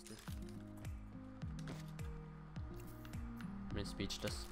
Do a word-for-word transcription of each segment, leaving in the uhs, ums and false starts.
interesting. I mean, speechless.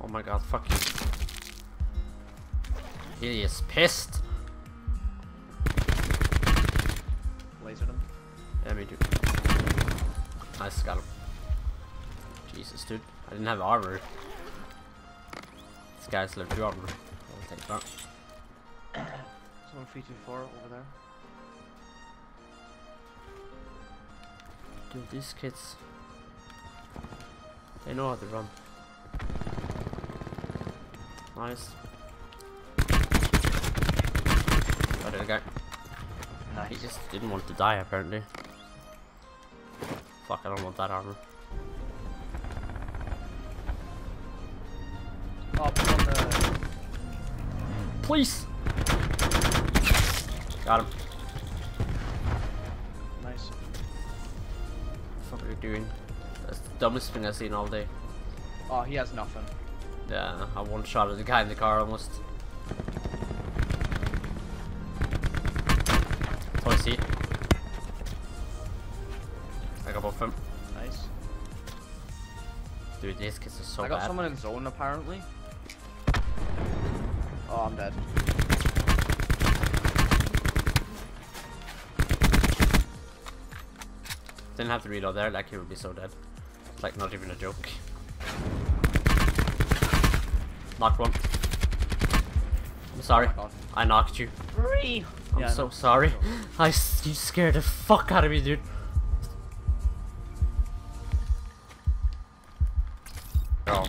Oh my god, fuck you. He is pissed. Lasered him. Yeah, me too. Nice, got him. Jesus, dude. I didn't have armor. This guy's level two armor. I'll take that. Someone three two four over there. Dude, these kids. They know how to run. Nice. Got it, guy. Nice. He just didn't want to die, apparently. Fuck, I don't want that armor. Oh, put on the... Please! Got him. Nice. What the fuck are you doing? That's the dumbest thing I've seen all day. Oh, he has nothing. Yeah, I one-shotted the guy in the car almost. Toy seat. I got both of them. Nice. Dude, these kids are so bad. I got bad. someone in zone apparently. Oh, I'm dead. Didn't have to reload there, like he would be so dead. It's like not even a joke. Knocked one. I'm sorry. Oh, I knocked you. I'm yeah, so sorry. I s you scared the fuck out of me, dude. Oh.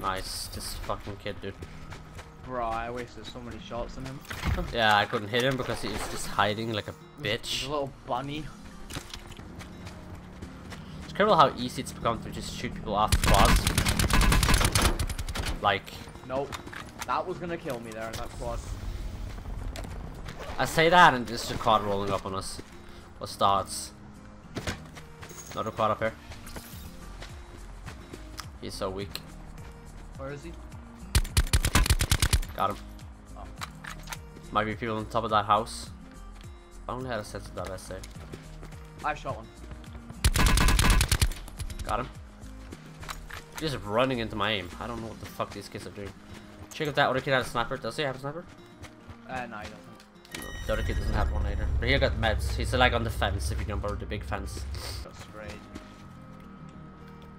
Nice. This fucking kid, dude. Bro, I wasted so many shots on him. Yeah, I couldn't hit him because he's just hiding like a bitch. He's a little bunny. It's incredible how easy it's become to just shoot people off the quads. Like... Nope. That was gonna kill me there in that quad. I say that and just a quad rolling up on us. What's starts? Another quad up here. He's so weak. Where is he? Got him. Oh. Might be people on top of that house. I only had a sense of that, I say. I shot one. Got him. Just running into my aim. I don't know what the fuck these kids are doing. Check if that other kid had a sniper. Does he have a sniper? Uh, no, he doesn't. No, the other kid doesn't have one either. But he got meds. He's like on the fence if you don't borrow the big fence. That's great.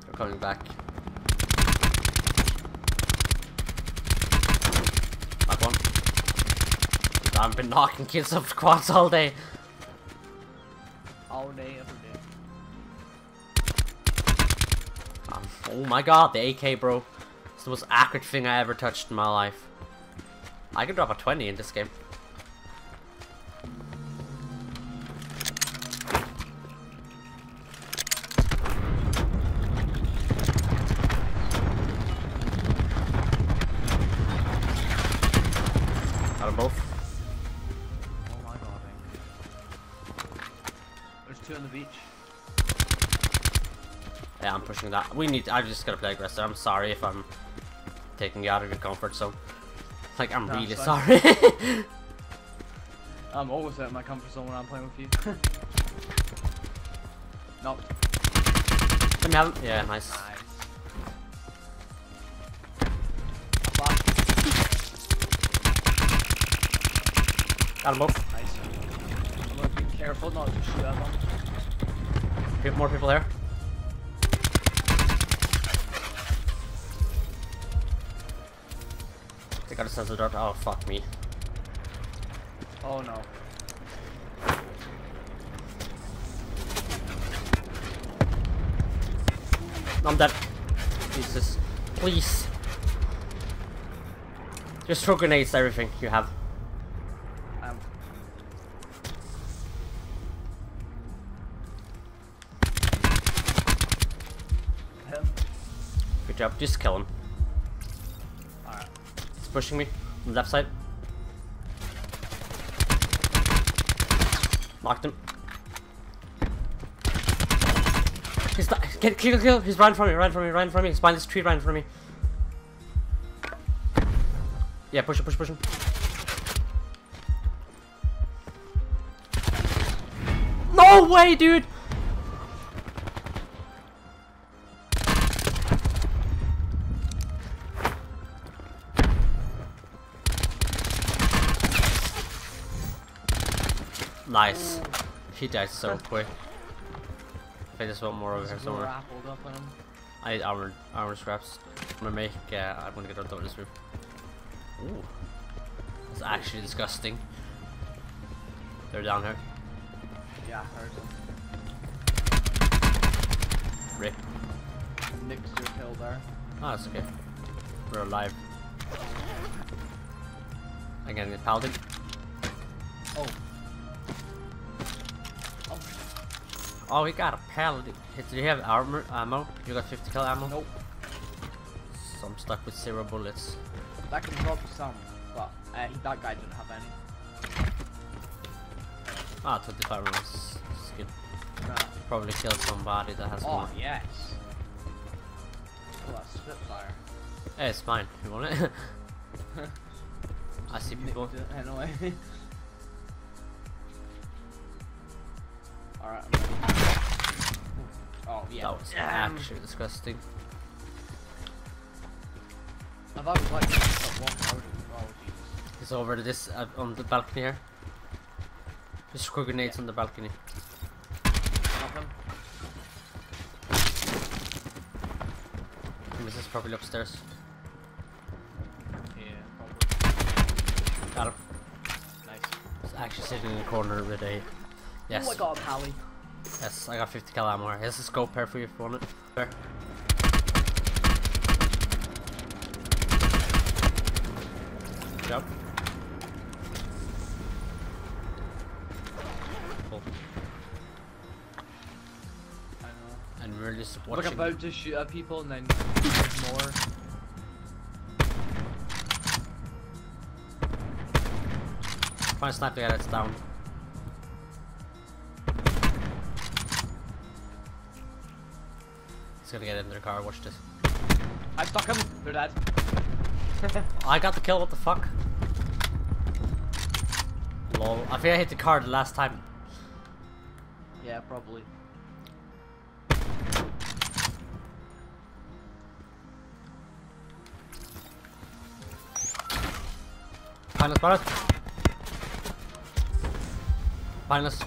They're coming back. Knock one. I've been knocking kids off quads all day. All day, every day. Oh my god, the A K, bro. It's the most accurate thing I ever touched in my life. I can drop a twenty in this game. Got them both. Oh my god, man. There's two on the beach. Yeah, I'm pushing that. We need. I just gotta play aggressive. I'm sorry if I'm taking you out of your comfort zone. Like, I'm no, really sorry. sorry. I'm always out of my comfort zone when I'm playing with you. Nope. Yeah, yeah, nice. nice. Got him both. Nice. I'm gonna be careful not to shoot that one. More people there. They got a sensor dart. Oh, fuck me. Oh no. I'm dead. Jesus. Please. Just throw grenades, everything you have. Um. Him. job. Just kill him. Alright. He's pushing me on the left side. Knocked him. He's not, get kill, kill, he's running from me, running from me, running from me. He's behind this tree, running from me. Yeah, push him, push, push him. No way, dude! Nice. He died so quick. I think there's one more over here somewhere. I need armor, armor straps. I'm gonna make. Uh, I'm gonna get out of this room. Ooh, it's actually disgusting. They're down here. Yeah, I heard them. Rip. Nick's your kill there. Ah, it's okay. We're alive. I'm gonna get paladin. Oh. Oh, we got a paladin. Do you have armor ammo? You got fifty cal ammo? Nope. So I'm stuck with zero bullets. That can drop some, but uh, that guy didn't have any. Ah, twenty-five rounds. Skip. Nah. Probably kill somebody that has oh, one. Oh, yes. Oh, that's Spitfire. Hey, it's mine. You want it? I see people. Anyway. Alright. Oh, yeah. That was actually disgusting. I thought it was like one. Oh, he's over to this uh, on the balcony here. Just screw grenades yeah. on the balcony. Nothing. And this is probably upstairs. Yeah, probably. Got him. Nice. He's actually sitting in the corner with a. Yes. Oh, I got a pally. Yes, I got fifty cal ammo. Here's a scope here for you if you want it. There. Up. Cool. I know. And we're just watching. We're about to shoot at people and then more. Try to snipe the guy that's down. He's gonna get in their car. Watch this. I stuck him. They're dead. I got the kill. What the fuck? Lol. I think I hit the car the last time. Yeah, probably. Find us, find us. Find us.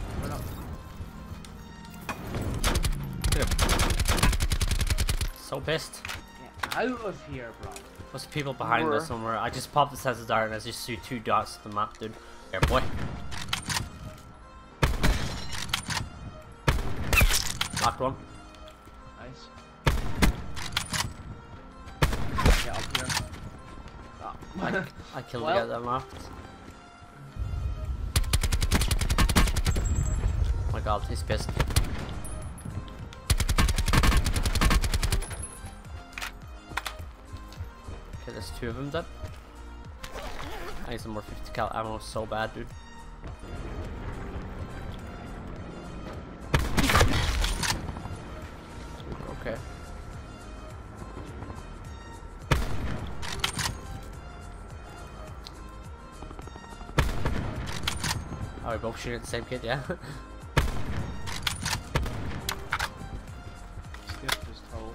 So pissed. Get out of here, bro. There's people behind More. us somewhere. I just popped the sense of darkness. I just see two dots on the map, dude. There, boy. Knocked one. Nice. Get up here. Oh. I, I killed well. the guy that left. Oh my god, he's pissed. Okay, there's two of them dead. I need some more fifty cal ammo so bad, dude. Okay. Oh, we both shooting at the same kid, yeah? Skip this hole.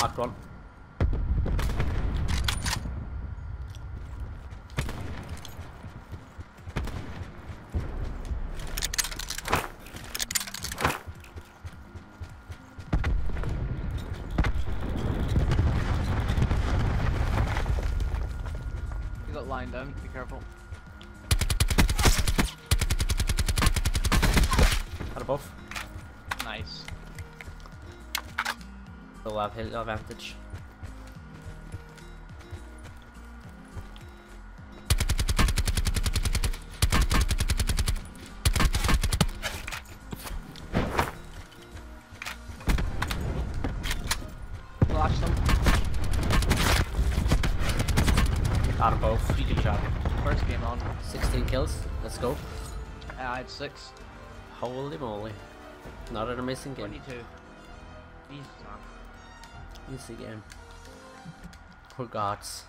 Knocked one. You got lined down, be careful. Out of both. Nice. We'll have his advantage. out of both. G G job. First game on. sixteen kills. Let's go. Uh, I had six. Holy moly. Not an amazing game. twenty-two. Easy game. Easy game. For gods.